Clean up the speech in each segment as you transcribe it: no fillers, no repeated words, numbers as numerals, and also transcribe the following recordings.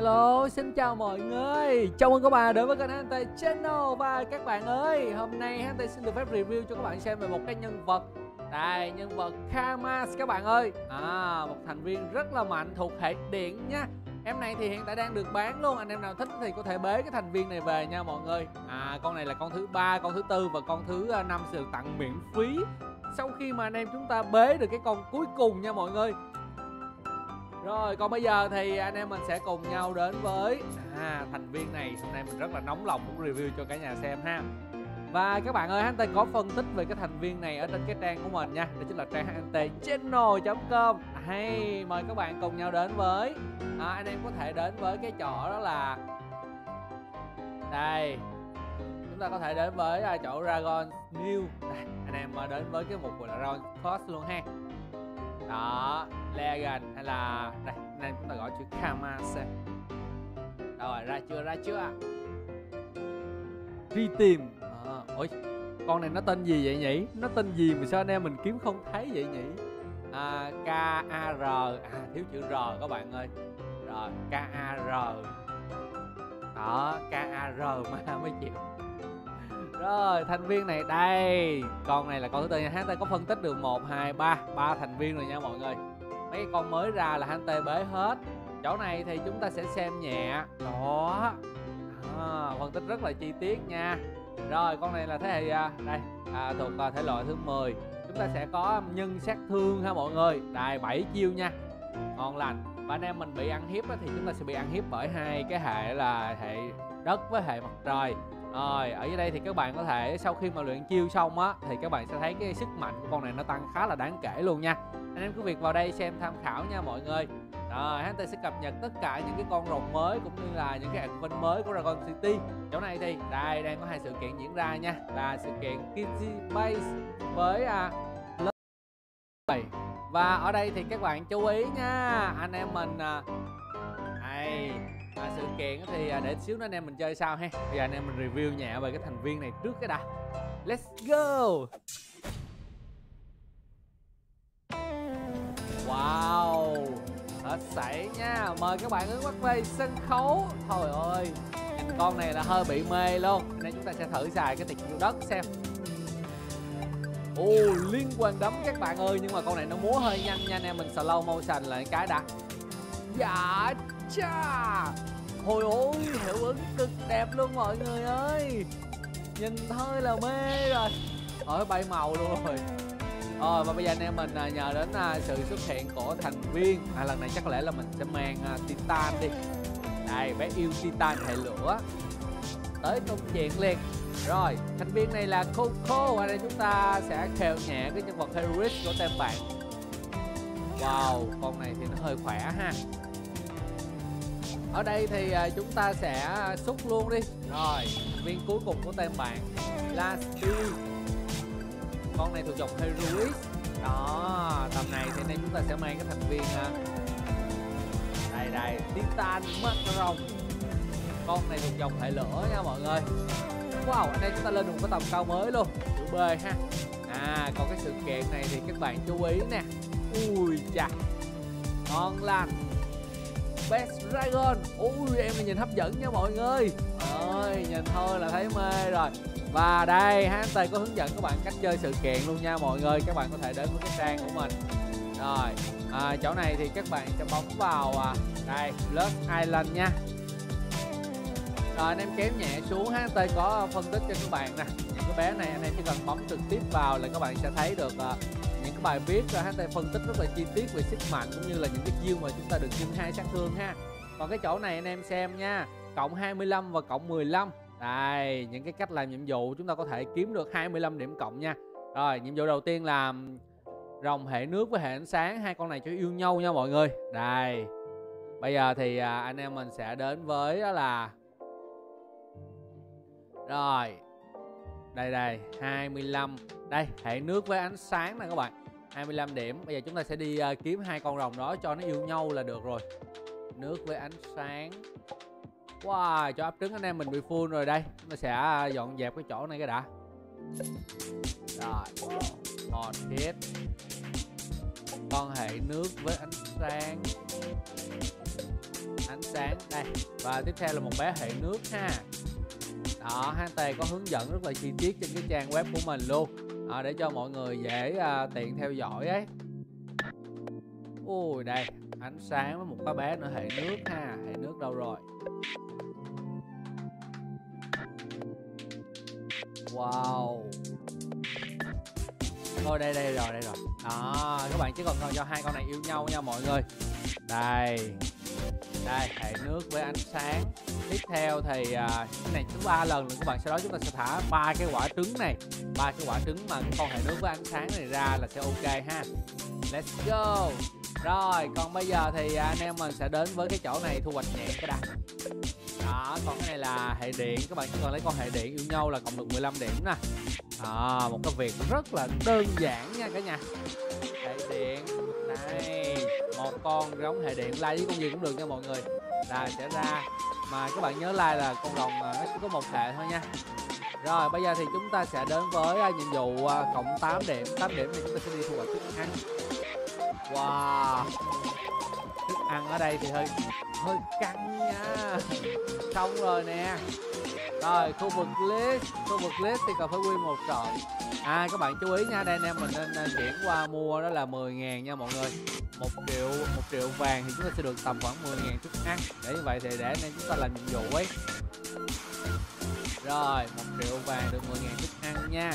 Hello, xin chào mọi người. Chào mừng các bạn đến với kênh HNT Channel. Và các bạn ơi, hôm nay HNT xin được phép review cho các bạn xem về một cái nhân vật. Đây, nhân vật Kamas các bạn ơi. Một thành viên rất là mạnh thuộc hệ điện nha. Em này thì hiện tại đang được bán luôn. Anh em nào thích thì có thể bế cái thành viên này về nha mọi người. Con này là con thứ 3, con thứ 4 và con thứ 5 sẽ được tặng miễn phí sau khi mà anh em chúng ta bế được cái con cuối cùng nha mọi người. Rồi, còn bây giờ thì anh em mình sẽ cùng nhau đến với thành viên này. Hôm nay mình rất là nóng lòng muốn review cho cả nhà xem ha. Và các bạn ơi, HNT có phân tích về cái thành viên này ở trên cái trang của mình nha. Đó chính là trang hntchannel.com. Hay, mời các bạn cùng nhau đến với anh em có thể đến với cái chỗ đó là đây. Chúng ta có thể đến với chỗ Dragon New. Đây, anh em mà đến với cái mục của Dragon Cost luôn ha. Đó, Dragon hay là đây, anh em chúng ta gọi chữ Kamas. Rồi, ra chưa? Đi tìm. Ôi, con này nó tên gì vậy nhỉ? Nó tên gì mà sao anh em mình kiếm không thấy vậy nhỉ? K-A-R. Thiếu chữ R các bạn ơi. Rồi, K-A-R. Đó, K-A-R mà mới chịu. Rồi, thành viên này đây. Con này là con thứ tư nha. HNT có phân tích được 1, 2, 3 3 thành viên rồi nha mọi người. Mấy con mới ra là HNT bế hết. Chỗ này thì chúng ta sẽ xem nhẹ. Đó, phân tích rất là chi tiết nha. Rồi, con này là thế hệ đây, thuộc thể loại thứ 10. Chúng ta sẽ có nhân sát thương ha mọi người. Đài 7 chiêu nha. Ngon lành. Và anh em mình bị ăn hiếp thì chúng ta sẽ bị ăn hiếp bởi hai cái hệ là hệ đất với hệ mặt trời. Rồi, ở dưới đây thì các bạn có thể sau khi mà luyện chiêu xong á thì các bạn sẽ thấy cái sức mạnh của con này nó tăng khá là đáng kể luôn nha. Anh em cứ việc vào đây xem tham khảo nha mọi người. Rồi, HNT sẽ cập nhật tất cả những cái con rồng mới cũng như là những cái advent mới của Dragon City. Chỗ này thì đây đang có hai sự kiện diễn ra nha, là sự kiện Kitsi Base với Lost island. Và ở đây thì các bạn chú ý nha, anh em mình đây. Sự kiện thì để xíu nữa anh em mình chơi sau ha. Bây giờ anh em mình review nhẹ về cái thành viên này trước cái đã. Let's go. Wow, hết sảy nha. Mời các bạn ấn quét về sân khấu. Thôi ơi, con này là hơi bị mê luôn. Nên chúng ta sẽ thử xài cái tiền yêu đất xem. Ồ, liên quan đấm các bạn ơi. Nhưng mà con này nó múa hơi nhanh nha anh em. Mình slow motion lại cái đã. Dạ cha. Hồi ôi, hiệu ứng cực đẹp luôn mọi người ơi. Nhìn thôi là mê rồi. Ở bay màu luôn rồi. Và bây giờ anh em mình nhờ đến sự xuất hiện của thành viên. Lần này chắc có lẽ là mình sẽ mang Titan đi. Đây, bé yêu Titan hệ lửa. Tới công chuyện liền. Rồi, thành viên này là Coco. Ở đây chúng ta sẽ khều nhẹ cái nhân vật heroic của tên bạn. Wow, con này thì nó hơi khỏe ha. Ở đây thì chúng ta sẽ xúc luôn đi. Rồi, thành viên cuối cùng của tên bạn Lasky. Con này thuộc dòng heroic. Đó, tầm này thì nên chúng ta sẽ mang cái thành viên đây, Titan Macaron. Con này thuộc dòng hệ lửa nha mọi người. Wow, ở đây chúng ta lên được một cái tầm cao mới luôn. Chữ B ha. Còn cái sự kiện này thì các bạn chú ý nè. Ui chà, ngon lành. Best Dragon. Ui, em này nhìn hấp dẫn nha mọi người. Ôi, nhìn thôi là thấy mê rồi. Và đây, HNT có hướng dẫn các bạn cách chơi sự kiện luôn nha mọi người. Các bạn có thể đến với cái trang của mình. Rồi, chỗ này thì các bạn sẽ bấm vào đây, Lost Island nha. Rồi, anh em kéo nhẹ xuống. HNT có phân tích cho các bạn nè. Những cái bé này anh em chỉ cần bấm trực tiếp vào là các bạn sẽ thấy được những cái bài viết rồi HNT phân tích rất là chi tiết về sức mạnh cũng như là những cái chiêu mà chúng ta được nhân 2 sát thương ha. Còn cái chỗ này anh em xem nha, cộng 25 và cộng 15. Đây, những cái cách làm nhiệm vụ chúng ta có thể kiếm được 25 điểm cộng nha. Rồi, nhiệm vụ đầu tiên là rồng hệ nước với hệ ánh sáng. Hai con này cho yêu nhau nha mọi người. Đây, bây giờ thì anh em mình sẽ đến với đó là rồi. Đây, 25. Đây, hệ nước với ánh sáng nè các bạn, 25 điểm. Bây giờ chúng ta sẽ đi kiếm hai con rồng đó cho nó yêu nhau là được rồi. Nước với ánh sáng. Wow, chỗ ấp trứng anh em mình bị full rồi đây. Chúng ta sẽ dọn dẹp cái chỗ này cái đã. Rồi, một hit. Con hệ nước với ánh sáng. Ánh sáng. sáng đây. Và tiếp theo là một bé hệ nước ha. Đó, HNT có hướng dẫn rất là chi tiết trên cái trang web của mình luôn, để cho mọi người dễ tiện theo dõi ấy. Ui đây, ánh sáng với một cái bé nữa, hệ nước ha. Hệ nước đâu rồi? Wow. Thôi đây rồi. Đó, các bạn chỉ còn cho hai con này yêu nhau nha mọi người. Đây. Đây, hệ nước với ánh sáng. Tiếp theo thì cái này chúng 3 lần rồi các bạn, sau đó chúng ta sẽ thả ba cái quả trứng này, ba cái quả trứng mà cái con hệ nước với ánh sáng này ra là sẽ ok ha. Let's go. Rồi, còn bây giờ thì anh em mình sẽ đến với cái chỗ này thu hoạch nhẹ cái đã. Đó, còn cái này là hệ điện, các bạn chỉ cần lấy con hệ điện yêu nhau là cộng được 15 điểm nè. Một cái việc rất là đơn giản nha cả nhà. Hệ điện này, một con giống hệ điện lai với con gì cũng được nha mọi người. Là sẽ ra, mà các bạn nhớ like là con rồng nó chỉ có một hệ thôi nha. Rồi bây giờ thì chúng ta sẽ đến với nhiệm vụ cộng 8 điểm. 8 điểm thì chúng ta sẽ đi thu hoạch thức ăn. Wow, thức ăn ở đây thì hơi căng nha. Xong rồi nè. Rồi khu vực list thì cần phải win một trận. Các bạn chú ý nha, đây anh em mình nên chuyển qua mua đó là 10.000 nha mọi người. 1 triệu vàng thì chúng ta sẽ được tầm khoảng 10.000 thức ăn. Để như vậy thì để anh em chúng ta làm nhiệm vụ ấy. Rồi 1 triệu vàng được 10.000 thức ăn nha.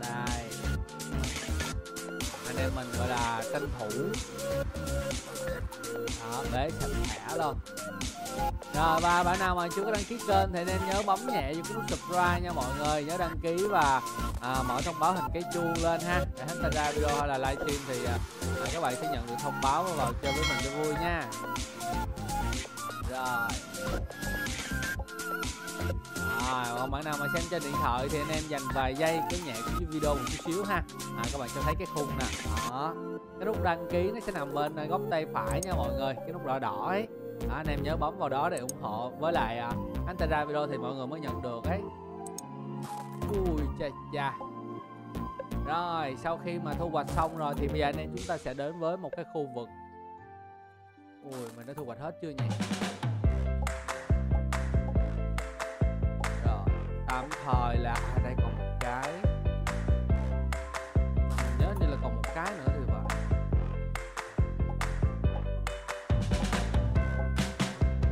Đây, anh em mình gọi là tranh thủ đó, để sạch sẽ luôn. Rồi và bạn nào mà chưa có đăng ký kênh thì nên nhớ bấm nhẹ vô cái nút subscribe nha mọi người. Nhớ đăng ký và mở thông báo hình cái chuông lên ha, để chúng ta ra video hay là livestream thì các bạn sẽ nhận được thông báo và vào chơi với mình cho vui nha. Rồi còn bạn nào mà xem trên điện thoại thì anh em dành vài giây cứ nhẹ cái video một chút xíu ha. Các bạn sẽ thấy cái khung nè, đó, cái nút đăng ký nó sẽ nằm bên góc tay phải nha mọi người, cái nút đỏ đỏ ấy. Đó, anh em nhớ bấm vào đó để ủng hộ, với lại anh ta ra video thì mọi người mới nhận được ấy. Ui cha cha. Rồi sau khi mà thu hoạch xong rồi thì bây giờ anh em chúng ta sẽ đến với một cái khu vực. Ui mình đã thu hoạch hết chưa nhỉ? Rồi tạm thời là đây còn một cái, mình nhớ như là còn một cái nữa thì vậy.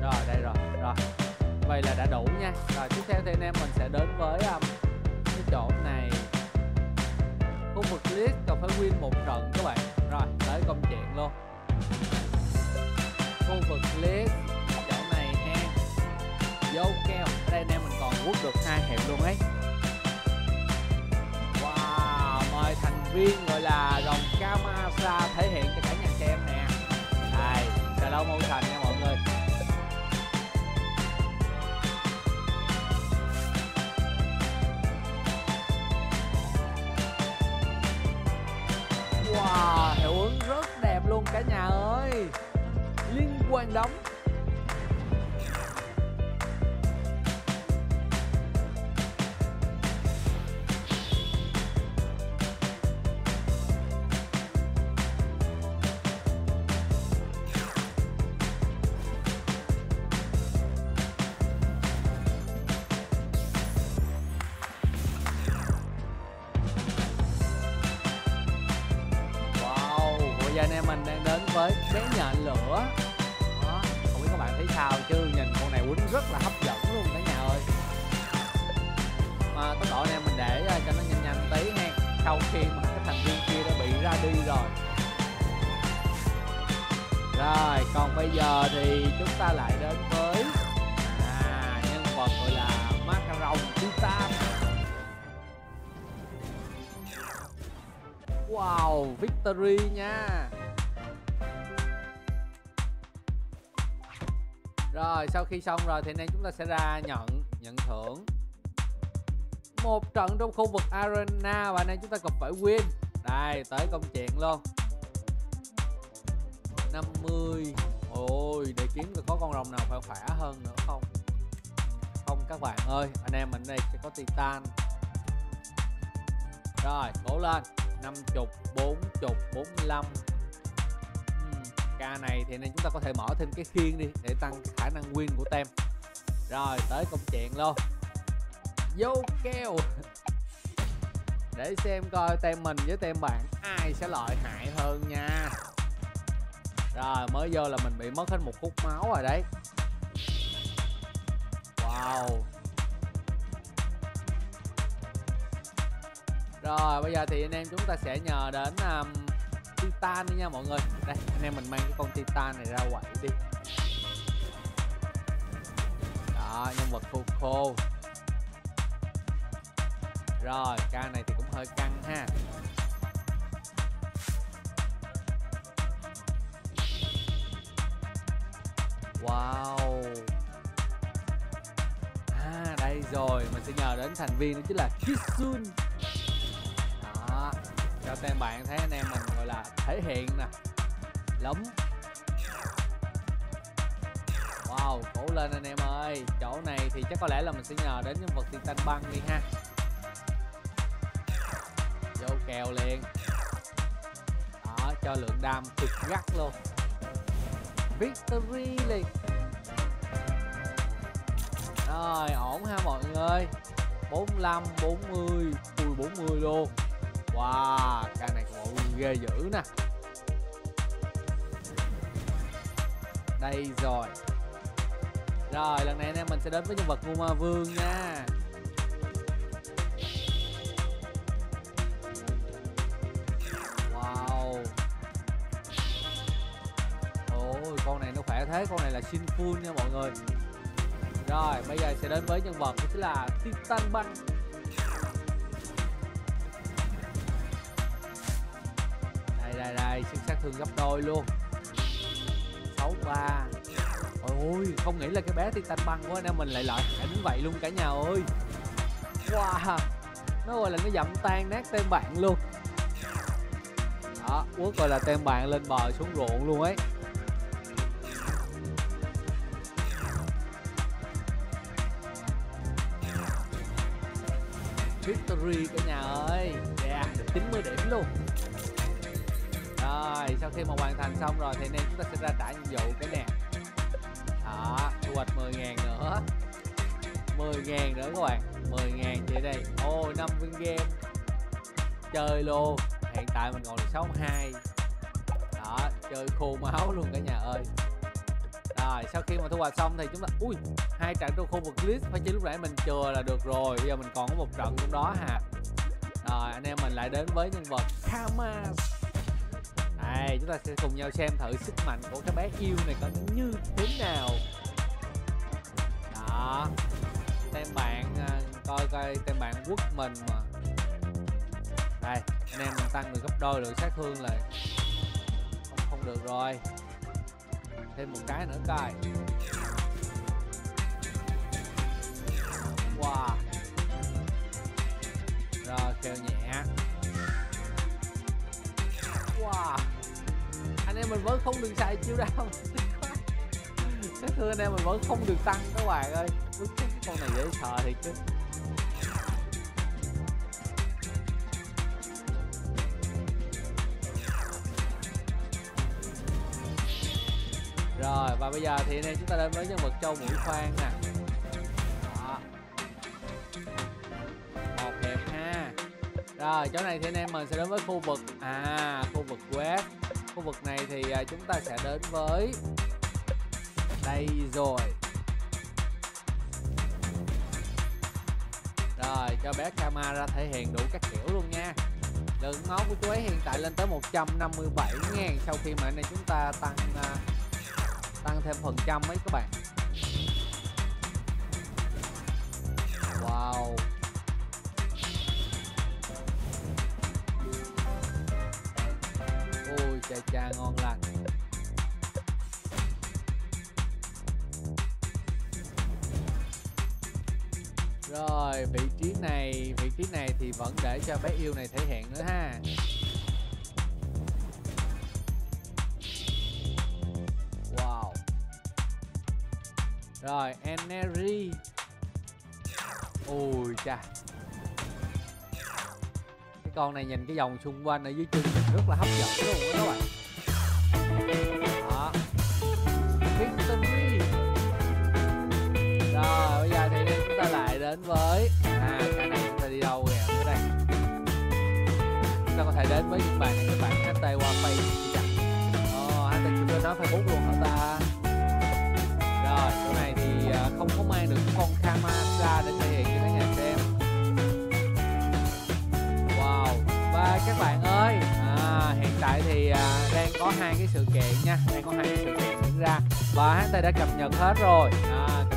Rồi đây rồi vậy là đã đủ nha. Rồi tiếp theo thì anh em mình sẽ đến với cái chỗ này, khu vực list cần phải win một trận các bạn. Rồi tới công chuyện luôn, khu vực list chỗ này ha, vô keo. Ở đây anh em mình còn quất được 2 hiệp luôn ấy. Wow, mời thành viên gọi là rồng Kamas thể hiện cho cả nhà xem nè. Đây sẽ lâu mô thành nha mọi người. Wow, hiệu ứng rất đẹp luôn cả nhà ơi. Liên quan đóng. Mình đang đến với bé nhện lửa. Đó, không biết các bạn thấy sao chứ nhìn con này quýnh rất là hấp dẫn luôn cả nhà ơi. Mà tốc độ này mình để cho nó nhanh tí ha, sau khi mà cái thành viên kia đã bị ra đi rồi. Rồi còn bây giờ thì chúng ta lại đến với nhân vật gọi là Macaron Titan. Wow, victory nha. Rồi sau khi xong rồi thì anh em chúng ta sẽ ra nhận thưởng một trận trong khu vực arena và anh em chúng ta cần phải win. Đây tới công chuyện luôn. 50. Ôi để kiếm có con rồng nào phải khỏe hơn nữa không? Không các bạn ơi, anh em mình đây sẽ có Titan. Rồi cố lên. 50, 40, 45. ca này thì nên chúng ta có thể mở thêm cái khiên đi để tăng khả năng win của tem. Rồi tới công chuyện luôn, vô keo để xem coi tem mình với tem bạn ai sẽ lợi hại hơn nha. Rồi mới vô là mình bị mất hết một khúc máu rồi đấy. Wow. Rồi bây giờ thì anh em chúng ta sẽ nhờ đến Titan đi nha mọi người. Đây anh em mình mang cái con Titan này ra quậy đi. Đó, nhân vật Coco. Rồi ca này thì cũng hơi căng ha. Wow. À đây rồi, mình sẽ nhờ đến thành viên đó chính là Kitsun. Đó, cho tem bạn thấy anh em mình gọi là thể hiện nè. Lắm. Wow, cố lên anh em ơi. Chỗ này thì chắc có lẽ là mình sẽ nhờ đến nhân vật Titan băng đi ha. Vô kèo liền. Đó, cho lượng đam cực gắt luôn. Victory liền. Rồi, ổn ha mọi người. 45, 40, 40 luôn. Wow, cái này cũng ghê dữ nè. Đây rồi. Rồi, lần này anh em mình sẽ đến với nhân vật Ngu Ma Vương nha. Wow. Ôi, con này nó khỏe thế, con này là Shin Full nha mọi người. Rồi, bây giờ sẽ đến với nhân vật chính là Titan Băng. Đây, đây, đây, sức sát thương gấp đôi luôn. 63. Ôi, không nghĩ là cái bé Titan băng của anh em mình lại lợi hại đến vậy luôn cả nhà ơi. Wow, nó gọi là nó dậm tan nát tem bạn luôn. Đó, quất gọi là tem bạn lên bờ xuống ruộng luôn ấy. Victory cả nhà ơi. Yeah, được 90 điểm luôn. Rồi, sau khi mà hoàn thành xong rồi thì anh em chúng ta sẽ ra trả nhiệm vụ cái nè. Đó, thu hoạch 10.000 nữa. 10.000 nữa các bạn. 10.000 vậy đây. Ôi, 5 viên game. Chơi luôn. Hiện tại mình còn được 62. Đó, chơi khô máu luôn cả nhà ơi. Rồi, sau khi mà thu hoạch xong thì chúng ta... Ui, 2 trận trong khu vực glitch. Phải chứ lúc nãy mình chừa là được rồi. Bây giờ mình còn có 1 trận trong đó hả. Rồi, anh em mình lại đến với nhân vật Kamas. Đây, chúng ta sẽ cùng nhau xem thử sức mạnh của cái bé yêu này có như thế nào. Đó, tem bạn coi coi tem bạn quất mình mà. Đây, anh em mình tăng được gấp đôi lượng sát thương là không được rồi. Thêm một cái nữa coi. Wow. Rồi, kêu nhẹ. Wow. Anh em mình vẫn không được xài chiêu đao. Cái thưa anh em mình vẫn không được tăng các bạn ơi. Cái con này dễ sợ thiệt chứ. Rồi và bây giờ thì anh em chúng ta đến với nhân vật Châu Mũi Khoan nè. Đó. Một hiệp ha. Rồi chỗ này thì anh em mình sẽ đến với khu vực khu vực web. Khu vực này thì chúng ta sẽ đến với đây rồi. Rồi cho bé Karma ra thể hiện đủ các kiểu luôn nha. Lượng máu của chú ấy hiện tại lên tới 157.000. Sau khi mà anh em chúng ta tăng thêm phần trăm ấy các bạn. Wow. Chà chà ngon lành. Rồi vị trí này thì vẫn để cho bé yêu này thể hiện nữa ha. Wow. Rồi energy. Ôi chà. Con này nhìn cái dòng xung quanh ở dưới chân rất là hấp dẫn luôn đó các bạn. đến với cái này chúng ta đi đâu kìa, cái này chúng ta có thể đến với những bạn này, các bạn HT qua page HT chúng ta nói Facebook luôn hả ta. Rồi chỗ này thì không có mang được con Kamasa để thể hiện cho các nhà xem. Wow, và các bạn ơi hiện tại thì đang có hai cái sự kiện nha, đang có hai cái sự kiện diễn ra và HT đã cập nhật hết rồi.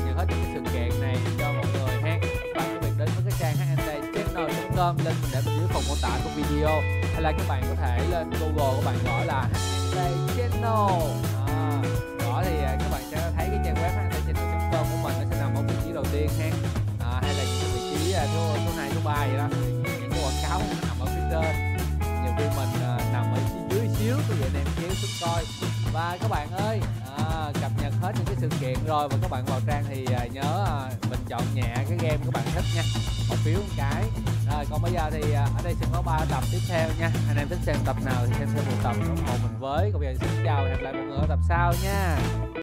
Những cái sự kiện này cho mọi người ha. Các bạn có thể đến với cái trang HNT Channel.com, link mình để bên dưới phần mô tả của video, hay là các bạn có thể lên Google các bạn gọi là HNT Channel. Đó thì các bạn sẽ thấy cái trang web HNT Channel.com của mình nó sẽ nằm ở vị trí đầu tiên ha. Hay là những vị trí số 2, số 3 vậy đó. Những cái quảng cáo nó nằm ở phía trên. Nhiều khi mình nằm ở dưới xíu tôi vậy nên kéo xuống coi. Và các bạn ơi, cập nhật hết những cái sự kiện rồi và các bạn vào trang thì nhớ bình chọn nhẹ cái game các bạn thích nha, một phiếu một cái. Rồi còn bây giờ thì ở đây sẽ có 3 tập tiếp theo nha, anh em thích xem tập nào thì xem một tập ủng hộ mình với. Còn bây giờ xin chào và hẹn gặp lại mọi người ở tập sau nha.